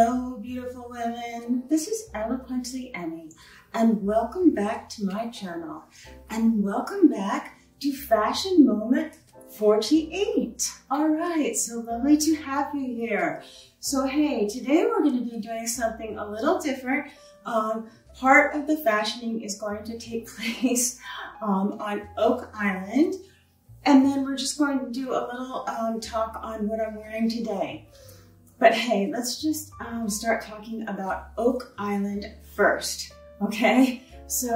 Hello, beautiful women. This is Eloquently Emmie, and welcome back to my channel, and welcome back to Fashion Moment 48. All right, so lovely to have you here. So hey, today we're going to be doing something a little different. Part of the fashioning is going to take place on Oak Island, and then we're just going to do a little talk on what I'm wearing today. But hey, let's just start talking about Oak Island first, okay? So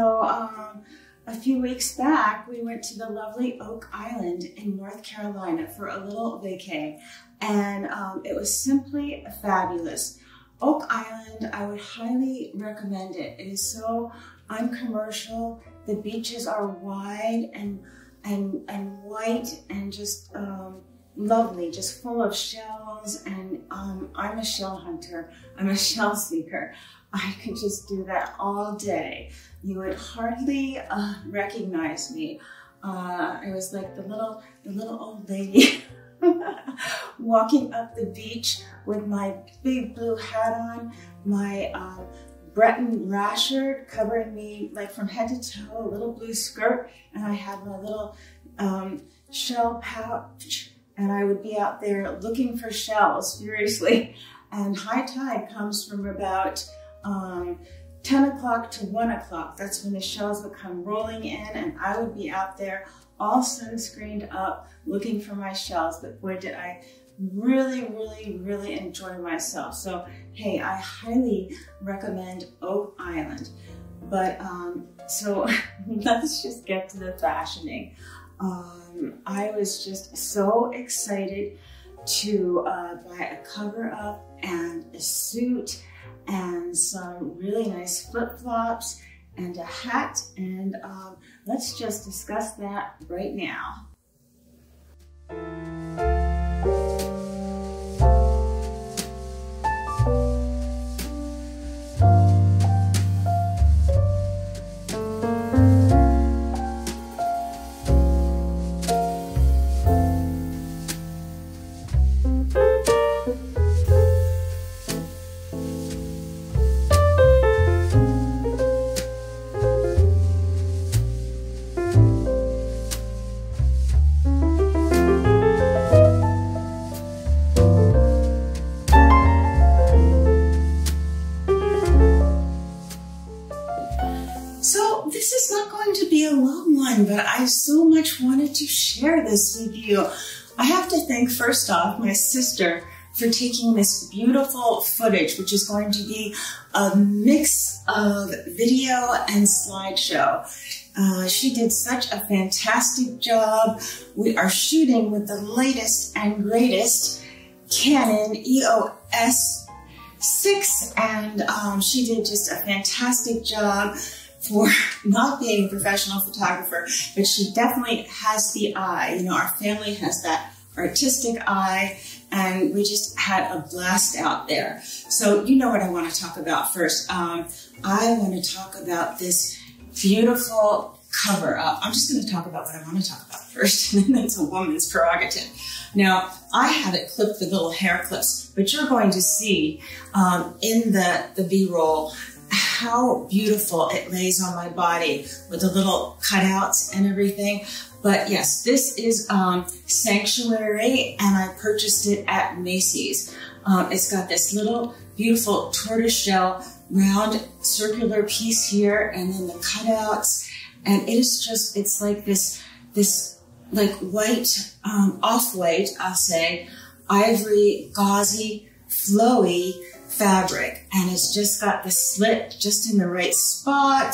a few weeks back, we went to the lovely Oak Island in North Carolina for a little vacay, and it was simply fabulous. Oak Island, I would highly recommend it. It is so uncommercial. The beaches are wide and white and just lovely, just full of shells, and I'm a shell hunter, I'm a shell seeker. I could just do that all day. You would hardly recognize me. I was like the little old lady walking up the beach with my big blue hat on, my Breton rasher covering me like from head to toe, a little blue skirt, and I had my little shell pouch. And I would be out there looking for shells, furiously. And high tide comes from about 10 o'clock to 1 o'clock. That's when the shells would come rolling in, and I would be out there all sunscreened up looking for my shells. But boy, did I really enjoy myself. So hey, I highly recommend Oak Island. But so let's just get to the fashioning. I was just so excited to buy a cover-up and a suit and some really nice flip-flops and a hat, and let's just discuss that right now. But I so much wanted to share this with you. I have to thank, first off, my sister for taking this beautiful footage, which is going to be a mix of video and slideshow. She did such a fantastic job. We are shooting with the latest and greatest Canon EOS 6, and she did just a fantastic job for not being a professional photographer, but she definitely has the eye. You know, our family has that artistic eye, and we just had a blast out there. So you know what I want to talk about first. I want to talk about this beautiful cover-up. I'm just going to talk about what I want to talk about first, and then it's a woman's prerogative. Now, I have it clipped with little hair clips, but you're going to see in the B-roll how beautiful it lays on my body with the little cutouts and everything. But yes, this is Sanctuary, and I purchased it at Macy's. It's got this little beautiful tortoiseshell round circular piece here, and then the cutouts, and it is just, it's like this like white, off-white, I'll say, ivory, gauzy, flowy fabric, and it's just got the slit just in the right spot,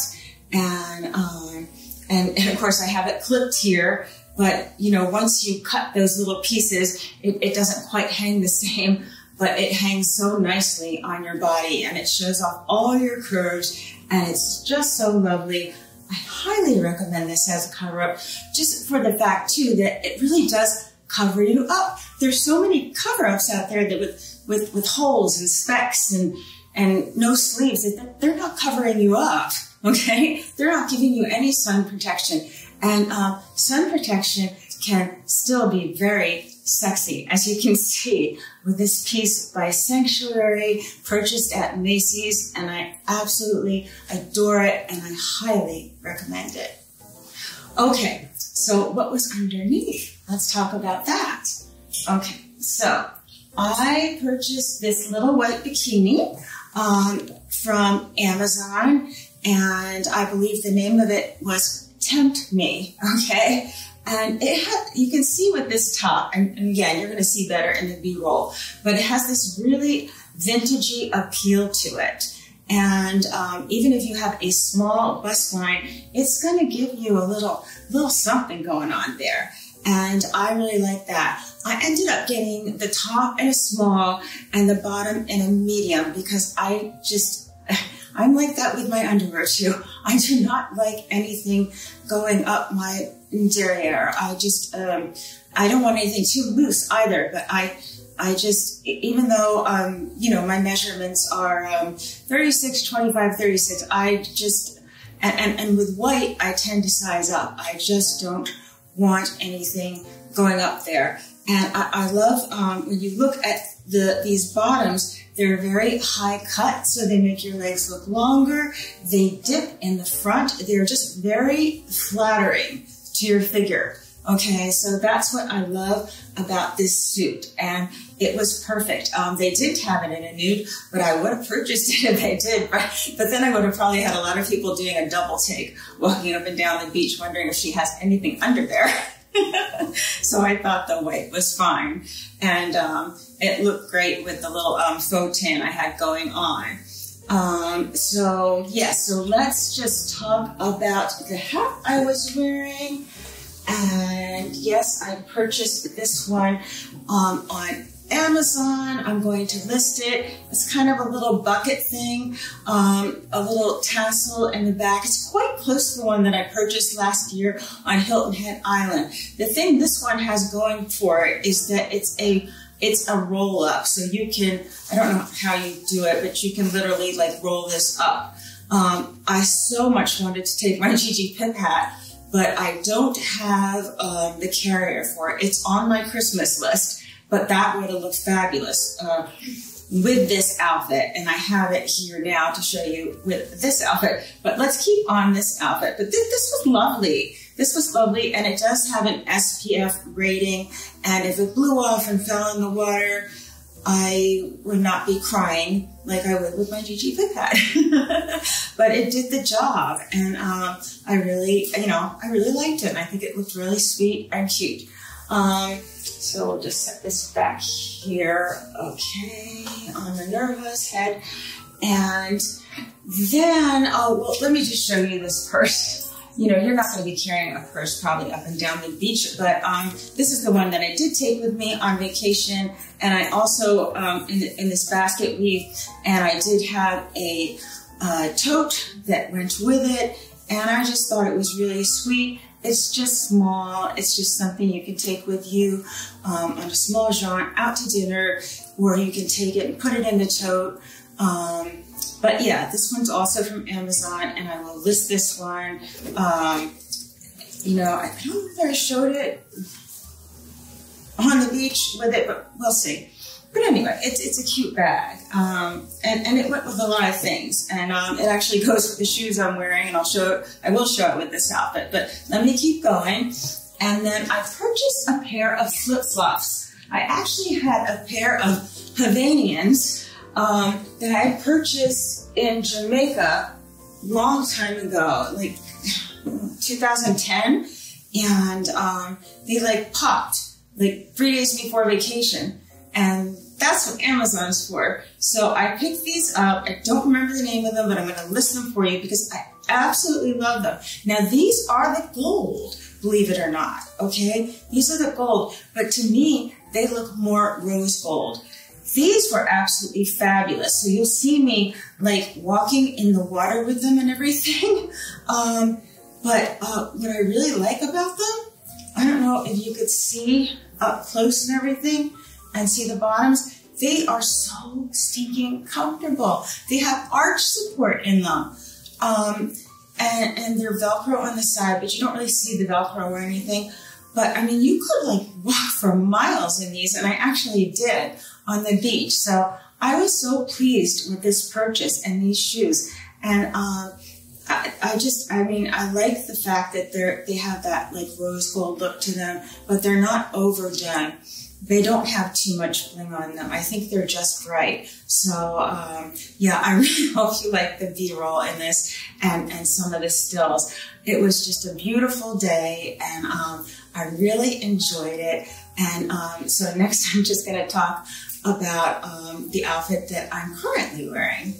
and of course I have it clipped here, but you know, once you cut those little pieces, it doesn't quite hang the same, but it hangs so nicely on your body, and it shows off all your curves, and it's just so lovely. I highly recommend this as a cover-up, just for the fact too that it really does cover you up. There's so many cover-ups out there that with holes and specks and no sleeves, they're not covering you up, okay? They're not giving you any sun protection. And sun protection can still be very sexy, as you can see with this piece by Sanctuary, purchased at Macy's, and I absolutely adore it and I highly recommend it. Okay, so what was underneath? Let's talk about that. Okay, so I purchased this little white bikini from Amazon, and I believe the name of it was Tempt Me, okay? And it had, you can see with this top, and again, you're gonna see better in the B-roll, but it has this really vintagey appeal to it. And even if you have a small bustline, it's gonna give you a little something going on there. And I really like that. I ended up getting the top in a small and the bottom in a medium, because I'm like that with my underwear too. I do not like anything going up my interior. I just, I don't want anything too loose either, but I just, even though, you know, my measurements are 36, 25, 36, I just, and with white, I tend to size up. I just don't want anything going up there. And I love, when you look at these bottoms, they're very high cut, so they make your legs look longer. They dip in the front. They're just very flattering to your figure. Okay, so that's what I love about this suit, and it was perfect. They did have it in a nude, but I would have purchased it if they did, but then I would have probably had a lot of people doing a double take, walking up and down the beach, wondering if she has anything under there. So I thought the white was fine, and it looked great with the little faux tan I had going on. So yes, so let's just talk about the hat I was wearing. And yes, I purchased this one on Amazon. I'm going to list it. It's kind of a little bucket thing, a little tassel in the back. It's quite close to the one that I purchased last year on Hilton Head Island. The thing this one has going for it is that it's a roll up. So you can, I don't know how you do it, but you can literally like roll this up. I so much wanted to take my Gigi Pip hat, but I don't have the carrier for it. It's on my Christmas list, but that would have looked fabulous with this outfit. And I have it here now to show you with this outfit, but let's keep on this outfit. But this was lovely. This was lovely, and it does have an SPF rating. And if it blew off and fell in the water, I would not be crying like I would with my Gigi Pip hat. But it did the job, and I really liked it. And I think it looked really sweet and cute. So we'll just set this back here, okay, on Minerva's head. And then, oh, well, let me just show you this purse. You know, you're not going to be carrying a purse probably up and down the beach, but this is the one that I did take with me on vacation. And I also, in this basket weave, and I did have a tote that went with it. And I just thought it was really sweet. It's just small. It's just something you can take with you on a small jaunt out to dinner, or you can take it and put it in the tote. But yeah, this one's also from Amazon, and I will list this one. You know, I don't know whether I showed it on the beach with it, but we'll see. But anyway, it's a cute bag, and it went with a lot of things, and it actually goes with the shoes I'm wearing, and I will show it with this outfit. But let me keep going. And then I purchased a pair of flip-flops. I actually had a pair of Havaianas that I had purchased in Jamaica long time ago, like 2010, and they like popped like 3 days before vacation, and that's what Amazon's for. So I picked these up. I don't remember the name of them, but I'm going to list them for you because I absolutely love them. Now these are the gold, believe it or not, okay? These are the gold, but to me, they look more rose gold. These were absolutely fabulous. So you'll see me like walking in the water with them and everything. But what I really like about them, I don't know if you could see up close and everything and see the bottoms, they are so stinking comfortable. They have arch support in them. And they're Velcro on the side, but you don't really see the Velcro or anything. But I mean, you could like walk for miles in these, and I actually did on the beach. So I was so pleased with this purchase and these shoes. And I like the fact that they have that like rose gold look to them, but they're not overdone. They don't have too much bling on them. I think they're just right. So yeah, I really hope you like the B-roll in this and some of the stills. It was just a beautiful day, and I really enjoyed it. And so next I'm just gonna talk about the outfit that I'm currently wearing.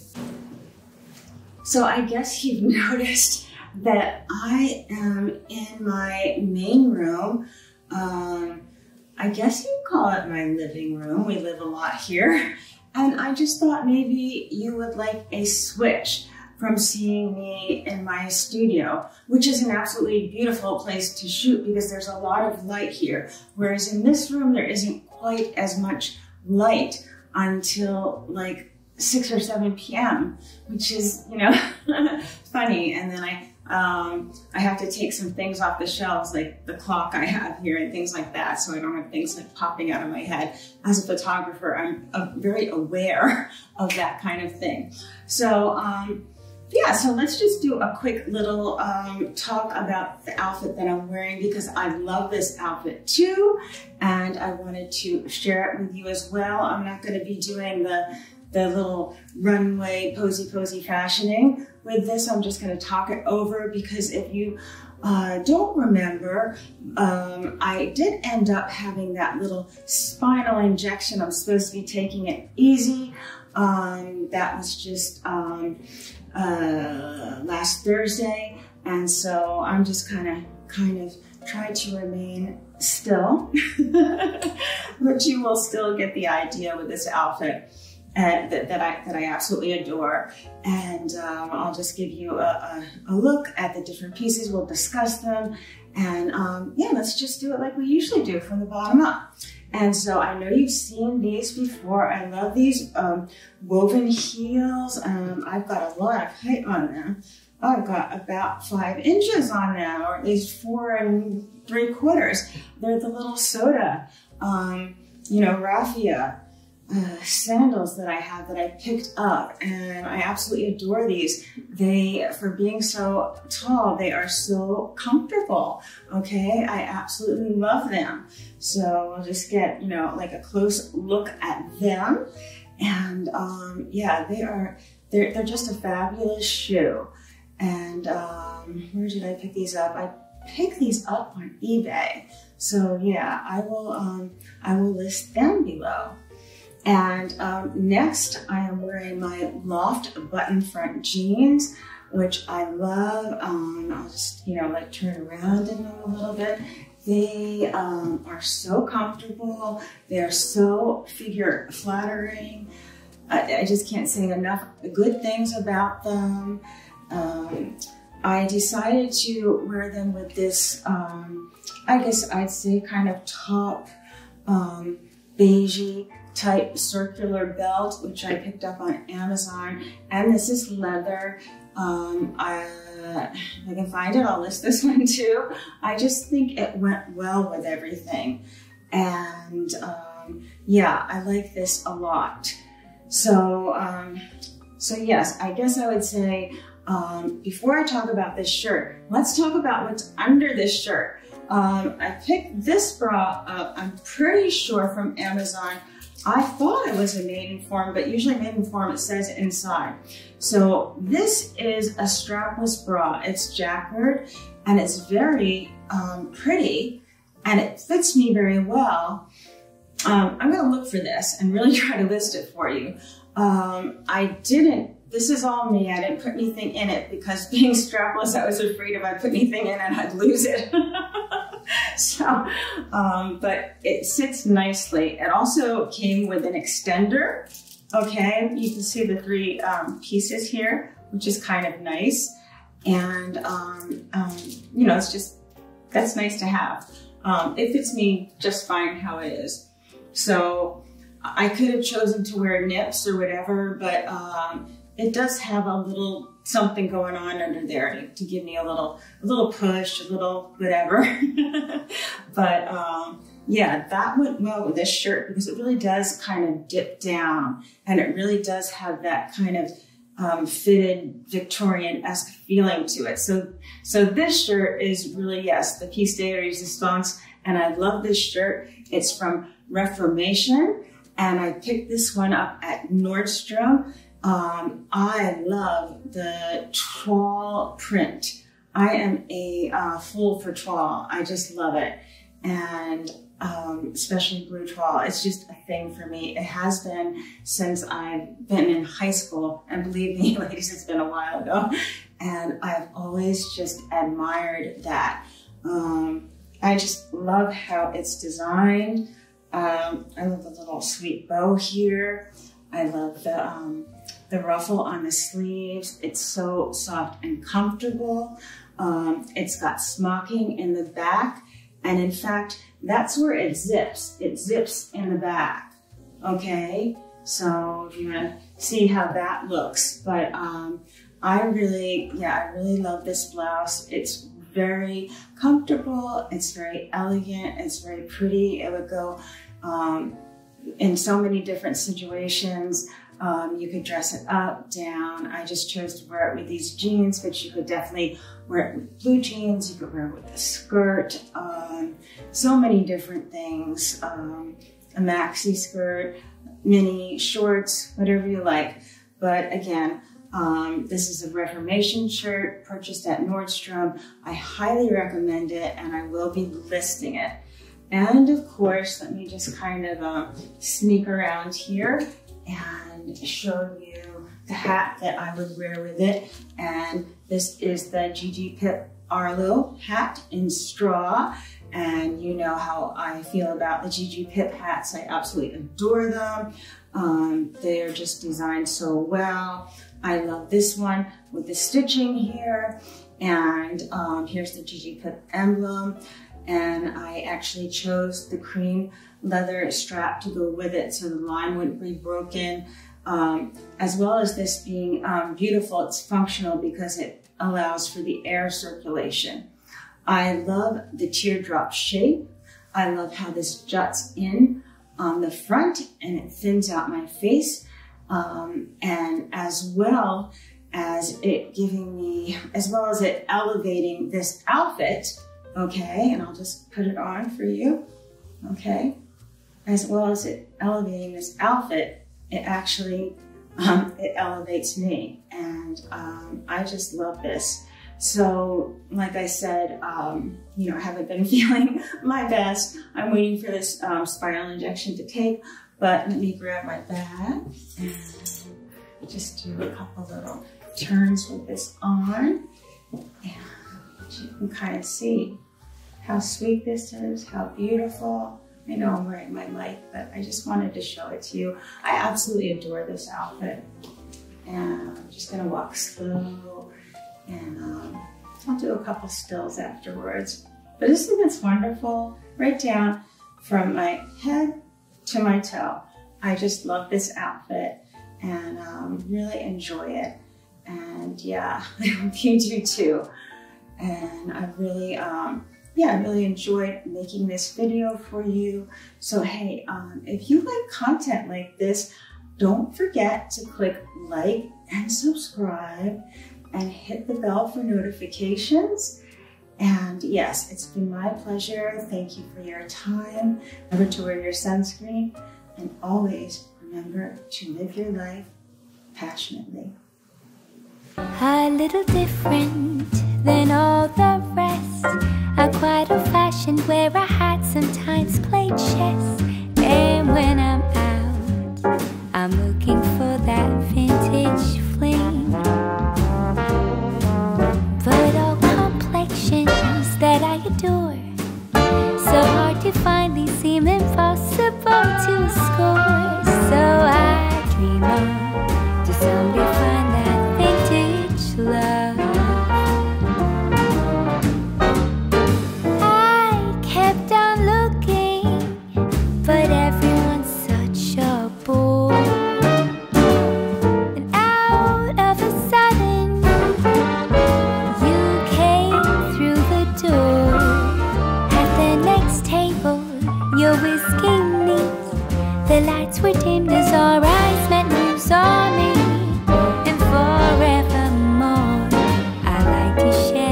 So I guess you've noticed that I am in my main room. I guess you'd call it my living room. We live a lot here. And I just thought maybe you would like a switch from seeing me in my studio, which is an absolutely beautiful place to shoot because there's a lot of light here. Whereas in this room, there isn't quite as much light until like 6 or 7 p.m., which is, you know, funny. And then I have to take some things off the shelves, like the clock I have here and things like that, so I don't have things like popping out of my head. As a photographer, I'm very aware of that kind of thing. So yeah, so let's just do a quick little talk about the outfit that I'm wearing, because I love this outfit too, and I wanted to share it with you as well. I'm not going to be doing the little runway posy fashioning with this. I'm just going to talk it over, because if you don't remember, I did end up having that little spinal injection. I'm supposed to be taking it easy. That was just last Thursday. And so I'm just kind of try to remain still, but you will still get the idea with this outfit. That I absolutely adore. And I'll just give you a look at the different pieces. We'll discuss them. And yeah, let's just do it like we usually do, from the bottom up. And so I know you've seen these before. I love these woven heels. I've got a lot of height on them. I've got about 5 inches on them, or at least 4 3/4. They're the little soda, you know, raffia sandals that I have that I picked up, and I absolutely adore these. They, for being so tall, they are so comfortable. Okay, I absolutely love them. So we'll just get, you know, like a close look at them. And yeah, they're just a fabulous shoe. And where did I pick these up? I picked these up on eBay. So yeah, I will list them below. And next, I am wearing my Loft button front jeans, which I love. I'll just, you know, like turn around in them a little bit. They are so comfortable. They are so figure flattering. I just can't say enough good things about them. I decided to wear them with this, I guess I'd say kind of top, beigey type circular belt, which I picked up on Amazon, and this is leather. If I can find it, I'll list this one too. I just think it went well with everything. And yeah, I like this a lot. So, so yes, I guess I would say, before I talk about this shirt, let's talk about what's under this shirt. I picked this bra up, I'm pretty sure from Amazon. I thought it was a Made in Form, but usually Made in Form, it says inside. So this is a strapless bra. It's jacquard, and it's very pretty, and it fits me very well. I'm gonna look for this and really try to list it for you. This is all me. I didn't put anything in it, because being strapless, I was afraid if I put anything in it, I'd lose it. So, but it sits nicely. It also came with an extender. Okay, you can see the 3 pieces here, which is kind of nice. And, you know, it's just, that's nice to have. It fits me just fine how it is. So I could have chosen to wear nips or whatever, but it does have a little something going on under there to give me a little push, a little whatever. But yeah, that went well with this shirt because it really does kind of dip down, and it really does have that kind of fitted Victorian-esque feeling to it. So this shirt is really, yes, the piece de resistance, and I love this shirt. It's from Reformation, and I picked this one up at Nordstrom. I love the toile print. I am a fool for toile. I just love it. And especially blue toile. It's just a thing for me. It has been since I've been in high school. And believe me, ladies, it's been a while ago. And I've always just admired that. I just love how it's designed. I love the little sweet bow here. I love the ruffle on the sleeves. It's so soft and comfortable. It's got smocking in the back. And in fact, that's where it zips. It zips in the back, okay? So if you wanna see how that looks. But I really love this blouse. It's very comfortable. It's very elegant. It's very pretty. It would go in so many different situations. You could dress it up, down. I just chose to wear it with these jeans, but you could definitely wear it with blue jeans. You could wear it with a skirt. So many different things. A maxi skirt, mini shorts, whatever you like. But again, this is a Reformation shirt purchased at Nordstrom. I highly recommend it, and I will be listing it. And of course, let me just kind of sneak around here and show you the hat that I would wear with it. And this is the Gigi Pip Arlo hat in straw. And you know how I feel about the Gigi Pip hats. I absolutely adore them. They are just designed so well. I love this one with the stitching here. And here's the Gigi Pip emblem. And I actually chose the cream leather strap to go with it so the line wouldn't be broken. As well as this being beautiful, it's functional because it allows for the air circulation. I love the teardrop shape. I love how this juts in on the front and it thins out my face. And as well as it giving me, as well as it elevating this outfit, okay, and I'll just put it on for you, okay? As well as it elevating this outfit, it actually, it elevates me. And I just love this. So, like I said, you know, I haven't been feeling my best. I'm waiting for this spiral injection to take, but let me grab my bag and just do a couple little turns with this on. And you can kind of see how sweet this is, how beautiful. I know I'm wearing my mic, but I just wanted to show it to you. I absolutely adore this outfit. And I'm just gonna walk slow, and I'll do a couple stills afterwards. But isn't this wonderful? Right down from my head to my toe. I just love this outfit and really enjoy it. And yeah, I hope you do too. And I really, I really enjoyed making this video for you. So hey, if you like content like this, don't forget to click like and subscribe and hit the bell for notifications. And yes, it's been my pleasure. Thank you for your time. Remember to wear your sunscreen, and always remember to live your life passionately. A little different than all the rest, I'm quite old fashioned where I had sometimes played chess. And when I'm out, I'm looking for that vintage fling. But all complexions that I adore, so hard to find, they seem impossible to score. So I dream on to someday find that vintage love. But everyone's such a bore. hearts were tamed as our eyes met who saw me, and forevermore I like to share.